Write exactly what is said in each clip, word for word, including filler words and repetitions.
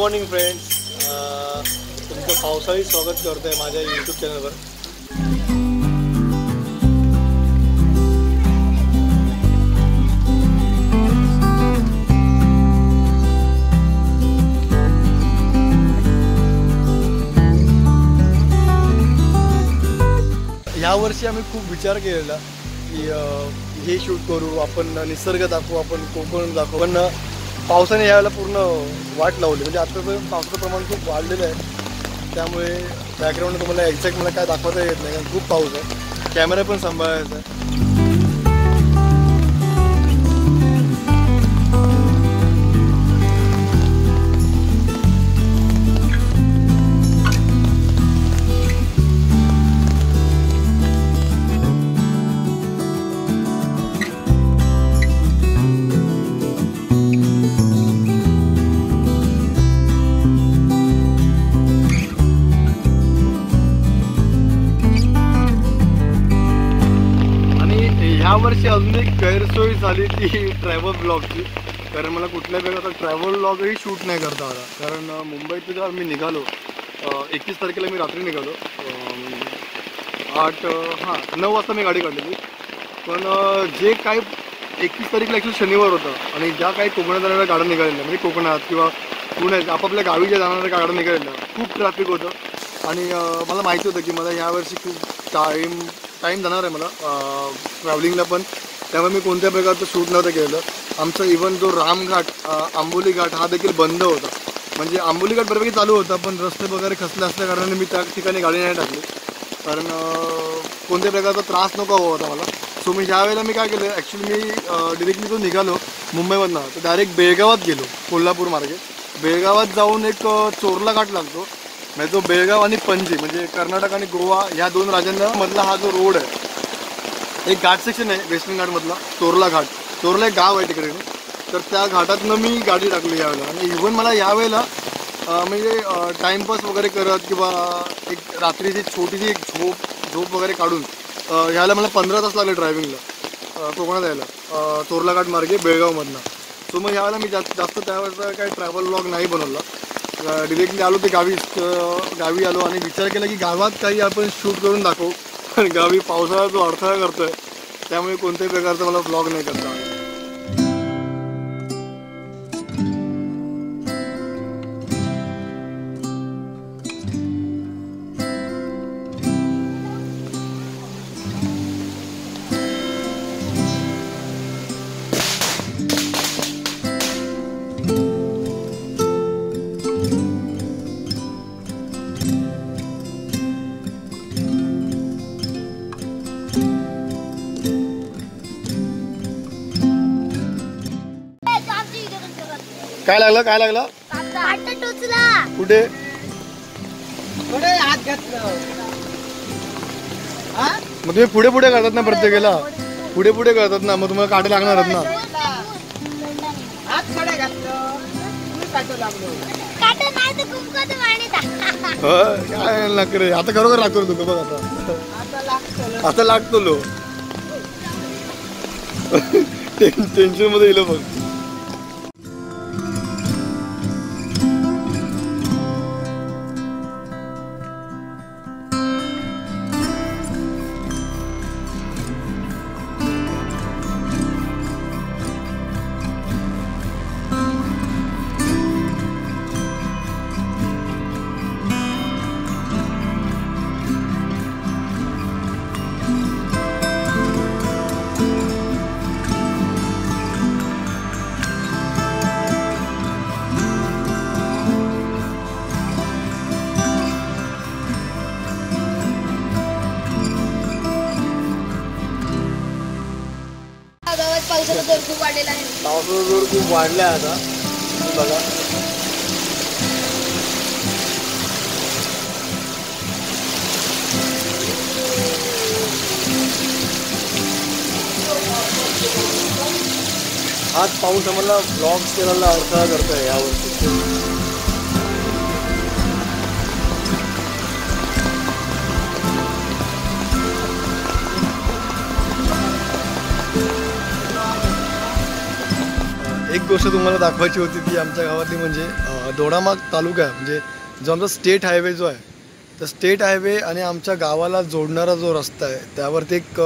Morning friends, तुमचं पावसाळी स्वागत करते आहे माझ्या यूट्यूब चॅनलवर। या वर्षी आम्ही खूप विचार केलेला की हे शूट करू आपण, निसर्ग दाखवू आपण, कोकण दाखवू, पण पावसाने यावेळेला पूर्ण वाट लावली। म्हणजे आतापर्यंत पावसाचं प्रमाण खूप वाढलेलं आहे, त्यामुळे बॅकग्राऊंड तुम्हाला एक्झॅक्ट मला काय दाखवता येत नाही कारण खूप पाऊस आहे, कॅमेरा पण सांभाळायचा आहे। यावर्षी अजून एक गैरसोय झाली ती ट्रॅव्हल ब्लॉगची, कारण मला कुठल्या वेळेला ट्रॅव्हल ब्लॉगही शूट नाही करता आला। कारण मुंबईत जेव्हा मी निघालो एकतीस तारखेला मी रात्री निघालो, आठ हां नऊ वाजता मी गाडी काढलेली, पण जे काही एकतीस तारीखला ॲक्च्युली शनिवार होता आणि ज्या काही कोकणात जाणाऱ्या गाड्या निघालेल्या, म्हणजे कोकणात किंवा पुण्यात आपापल्या गावी ज्या जाणाऱ्या गाड्या निघालेल्या, खूप ट्रॅफिक होतं आणि मला माहिती होतं की मला यावर्षी खूप टाईम टाईम जाणार आहे मला ट्रॅव्हलिंगला, पण त्यामुळे मी कोणत्या प्रकारचं शूट नव्हतं केलेलं। आमचा इव्हन जो रामघाट आंबोली घाट हा देखील बंद होता, म्हणजे आंबोली घाट बऱ्यापैकी चालू होता पण रस्ते वगैरे खचले असल्या कारणाने मी त्या ठिकाणी गाडी नाही टाकली, कारण कोणत्या प्रकारचा त्रास नको हवा होता मला। सो मी ज्यावेळेला मी काय केलं ॲक्च्युली मी डिरेक्टली जो निघालो मुंबईमधनं तर डायरेक्ट बेळगावात गेलो कोल्हापूर मार्गे। बेळगावात जाऊन एक चोरला घाट लागतो, म्हणजे तो बेळगाव आणि पणजी म्हणजे कर्नाटक आणि गोवा ह्या दोन राज्यांमधला हा जो रोड आहे, एक घाट सेक्शन आहे वेस्टर्न घाटमधला चोरला घाट, चोरला एक गाव आहे तिकडे, तर त्या घाटातनं मी गाडी टाकली यावेळेला। आणि इव्हन मला यावेळेला म्हणजे टाईमपास वगैरे करत किंवा एक रात्रीची छोटीशी एक झोप झोप वगैरे काढून ह्याला मला पंधरा तास लागले ड्रायव्हिंगला कोकणात यायला चोरला घाट मार्गे बेळगावमधनं। सो मग यावेळेला मी जास्त जास्त त्यावेळेचा काही ट्रॅव्हल व्लॉग नाही बनवला, डिरेक्टली आलो ते गावी गावी आलो आणि विचार केला की गावात काही आपण शूट करून दाखवू, पण गावी पावसाळा जो अडथळा करतो आहे त्यामुळे कोणत्याही प्रकारचा मला व्लॉग नाही करता आला। काय लागलं काय लागलं कुठे मग तुम्ही पुढे पुढे करतात ना, प्रत्येकाला पुढे पुढे करतात ना, मग तुम्हाला काटे लागणार ना। काय लागलं आता खरोखर लागतो तुला बघ, आता आता लागतो लो टेन्शन मध्ये येईल बघ। पावसाचा जोर खूप वाढलेला आहे, पावसाचा जोर खूप वाढला आहे आता बघा। आज पाऊस आम्हाला ब्लॉग करायला अडथळा करतोय यावर्षी। एक गोष्ट तुम्हाला दाखवायची होती ती आमच्या गावातली म्हणजे दोडामार्ग तालुका म्हणजे जो आमचा स्टेट हायवे जो आहे तो स्टेट हायवे आणि आमच्या गावाला जोडणारा जो रस्ता आहे त्यावरती एक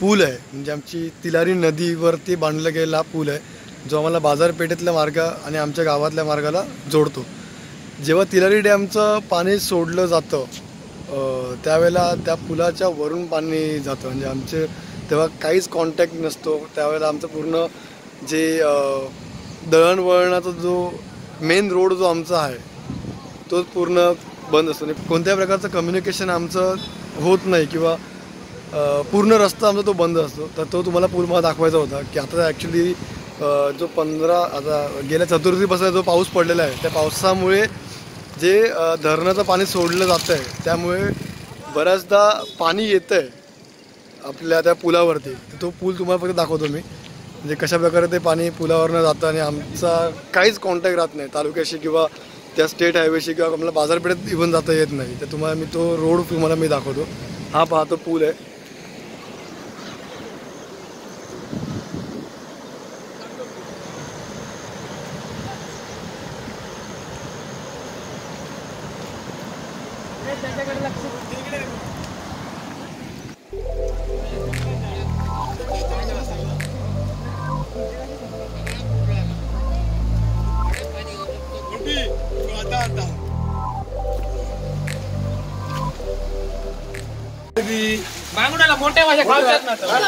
पूल आहे म्हणजे आमची तिलारी नदीवरती बांधला गेलेला पूल आहे जो आम्हाला बाजारपेठेतल्या मार्ग आणि आमच्या गावातल्या मार्गाला जोडतो। जेव्हा तिलारी डॅमचं पाणी सोडलं जातं त्यावेळेला त्या पुलाच्या वरून पाणी जातं म्हणजे आमचे तेव्हा काहीच कॉन्टॅक्ट नसतो त्यावेळेला आमचं पूर्ण जे दळणवळणाचा जो मेन रोड जो आमचा आहे तो पूर्ण बंद असतो आणि कोणत्याही प्रकारचं कम्युनिकेशन आमचं होत नाही किंवा पूर्ण रस्ता आमचा तो बंद असतो। तर तो तुम्हाला पूल मला दाखवायचा होता की आता ॲक्च्युली जो पंधरा आता गेल्या चतुर्थीपासून जो पाऊस पडलेला आहे त्या पावसामुळे जे धरणाचं पाणी सोडलं जातं आहे त्यामुळे बऱ्याचदा पाणी येतं आहे आपल्या त्या पुलावरती। तो पूल तुम्हाला फक्त दाखवतो मी म्हणजे कशा प्रकारे ते पाणी पुलावरनं जातं आणि आमचा काहीच कॉन्टॅक्ट राहत नाही तालुक्याशी किंवा त्या स्टेट हायवेशी किंवा आम्हाला बाजारपेठेत इव्हन जाता येत नाही। तर तुम्हाला मी तो रोड तुम्हाला मी दाखवतो। हा पहा तो पूल आहे मोटे वाले ना तो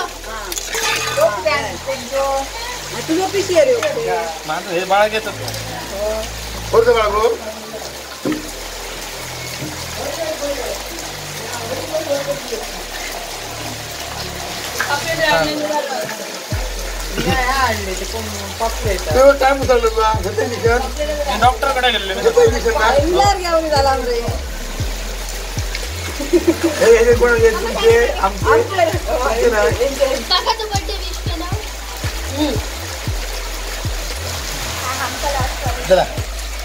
डॉक्टर कड़े हे कोण आहे तुमचे आमचे ना काका तो बर्थडे विश केला हूं हा आमचा लास्ट आहे चला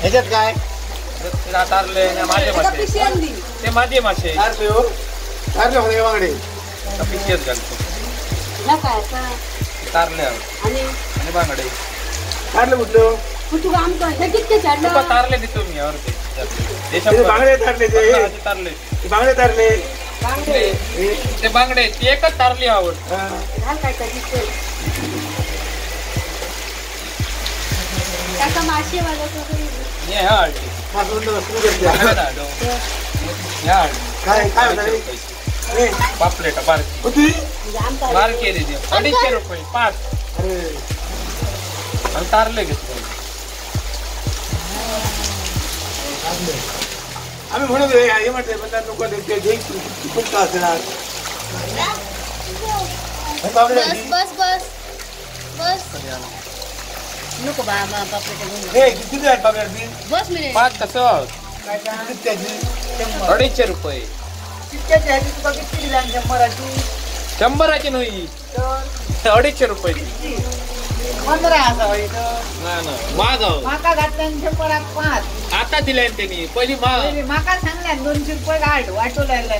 याच्यात काय रातारले ना माझे मासे ते माझे मासे आरले हो आरले होणे वांगडे तपिकेत घालतो ना काय का तारले आणि आणि बांगडे तारले म्हटलो तू आमचा हे कितके चाडले तू तारले देतो मी यावर ते बांगडे तारले तारले बांगडे तारले बांगडे ते बांगडे ते एकच तारली आवड काय काय दिसते काका मासे वाला तो ये हाड हा दोन वस्तू घेतल्या यार काय काय होतं ए पापलेट बार किती बार केले दे अडीचशे रुपये पाच अरे आणि तारले घेतले आम्ही म्हणतो हे म्हणते बंदा लोक देते जे कुठं असणार बस बस बस बस नको बाबा पापलेट हे किती आहे पापलेट बिल बस मिनिट पाच कसं काय काय त्याची शंभर रुपये किती आहे तुला किती दिला शंभराची शंभराची नाही तर अडीचशे रुपये पंधरा असा ना ना मागाव माका घातल्यान शंभरात पाच आता दिलाय त्यांनी पहिली माका सांगल्या दोनशे रुपये गाठ वाटू लागला